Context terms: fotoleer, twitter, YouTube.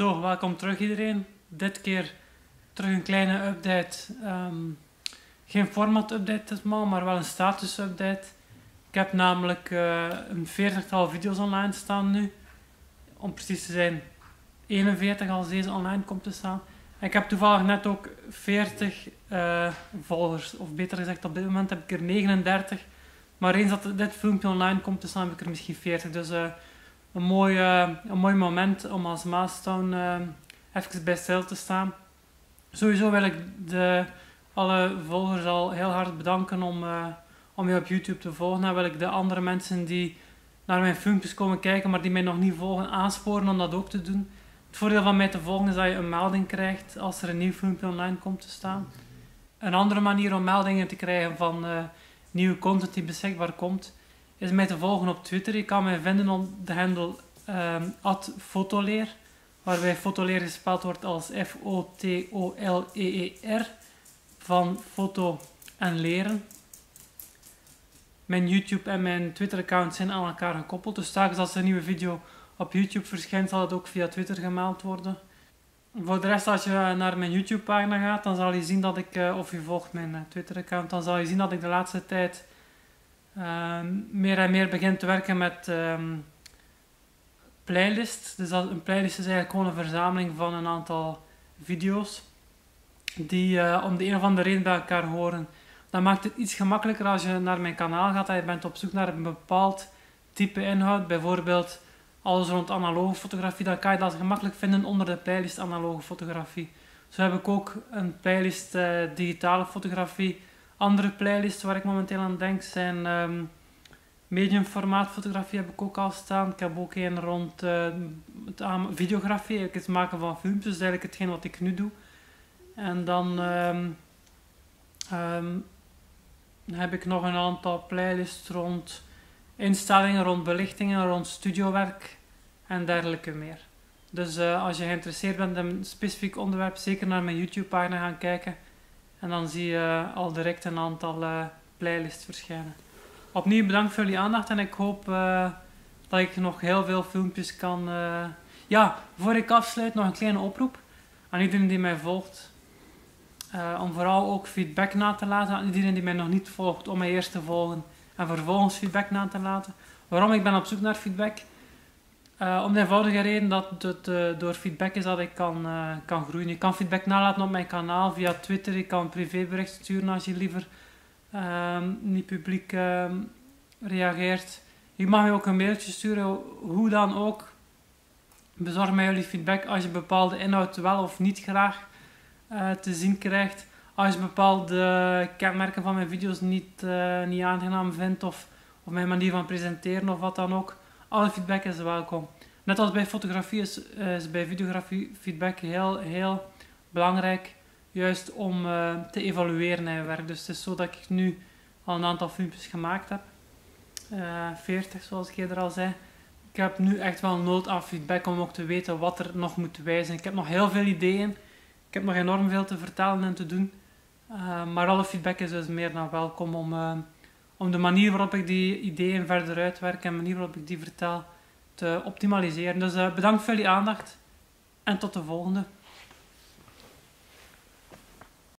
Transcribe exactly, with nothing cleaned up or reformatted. Zo, welkom terug iedereen. Dit keer terug een kleine update. Um, geen format update ditmaal, maar wel een status update. Ik heb namelijk uh, een veertigtal video's online staan nu. Om precies te zijn, eenenveertig als deze online komt te staan. En ik heb toevallig net ook veertig uh, volgers, of beter gezegd op dit moment heb ik er negenendertig. Maar eens dat dit filmpje online komt te staan heb ik er misschien veertig. Dus uh, een, mooi, uh, een mooi moment om als milestone uh, even bij stil te staan. Sowieso wil ik de, alle volgers al heel hard bedanken om, uh, om je op YouTube te volgen. En wil ik de andere mensen die naar mijn filmpjes komen kijken, maar die mij nog niet volgen, aansporen om dat ook te doen. Het voordeel van mij te volgen is dat je een melding krijgt als er een nieuw filmpje online komt te staan. Een andere manier om meldingen te krijgen van uh, nieuwe content die beschikbaar komt, is mij te volgen op Twitter. Je kan mij vinden op de handle um, at fotoleer, waarbij fotoleer gespeld wordt als F O T O L E E R, van foto en leren. Mijn YouTube en mijn Twitter-account zijn aan elkaar gekoppeld, dus telkens als er een nieuwe video op YouTube verschijnt, zal het ook via Twitter gemeld worden. Voor de rest, als je naar mijn YouTube-pagina gaat, dan zal je zien dat ik, of je volgt mijn Twitter-account, dan zal je zien dat ik de laatste tijd uh, meer en meer begin te werken met um, playlists. Dus dat, een playlist is eigenlijk gewoon een verzameling van een aantal video's die uh, om de een of andere reden bij elkaar horen. Dat maakt het iets gemakkelijker als je naar mijn kanaal gaat en je bent op zoek naar een bepaald type inhoud. Bijvoorbeeld alles rond analoge fotografie, dan kan je dat gemakkelijk vinden onder de playlist analoge fotografie. Zo heb ik ook een playlist uh, digitale fotografie. Andere playlists waar ik momenteel aan denk zijn um, mediumformaat fotografie heb ik ook al staan. Ik heb ook een rond uh, het videografie, het maken van filmpjes, dat is eigenlijk hetgeen wat ik nu doe. En dan um, um, heb ik nog een aantal playlists rond instellingen, rond belichtingen, rond studiowerk en dergelijke meer. Dus uh, als je geïnteresseerd bent in een specifiek onderwerp, zeker naar mijn YouTube-pagina gaan kijken. En dan zie je uh, al direct een aantal uh, playlists verschijnen. Opnieuw bedankt voor jullie aandacht en ik hoop uh, dat ik nog heel veel filmpjes kan... Uh... Ja, voor ik afsluit nog een kleine oproep aan iedereen die mij volgt. Uh, om vooral ook feedback na te laten aan iedereen die mij nog niet volgt, om mij eerst te volgen. En vervolgens feedback na te laten. Waarom ik ben op zoek naar feedback? Uh, om de eenvoudige reden dat het uh, door feedback is dat ik kan, uh, kan groeien. Je kan feedback nalaten op mijn kanaal via Twitter. Je kan privébericht sturen als je liever uh, niet publiek uh, reageert. Je mag me ook een mailtje sturen, hoe dan ook. Bezorg mij jullie feedback als je bepaalde inhoud wel of niet graag uh, te zien krijgt. Als je bepaalde kenmerken van mijn video's niet, uh, niet aangenaam vindt, of, of mijn manier van presenteren of wat dan ook, alle feedback is welkom. Net als bij fotografie is, is bij videografie feedback heel, heel belangrijk, juist om uh, te evalueren in je werk. Dus het is zo dat ik nu al een aantal filmpjes gemaakt heb, uh, veertig zoals ik eerder al zei. Ik heb nu echt wel nood aan feedback om ook te weten wat er nog moet wijzen. Ik heb nog heel veel ideeën, ik heb nog enorm veel te vertellen en te doen. Uh, maar alle feedback is dus meer dan welkom om, uh, om de manier waarop ik die ideeën verder uitwerk en de manier waarop ik die vertel te optimaliseren. Dus uh, bedankt voor jullie aandacht en tot de volgende.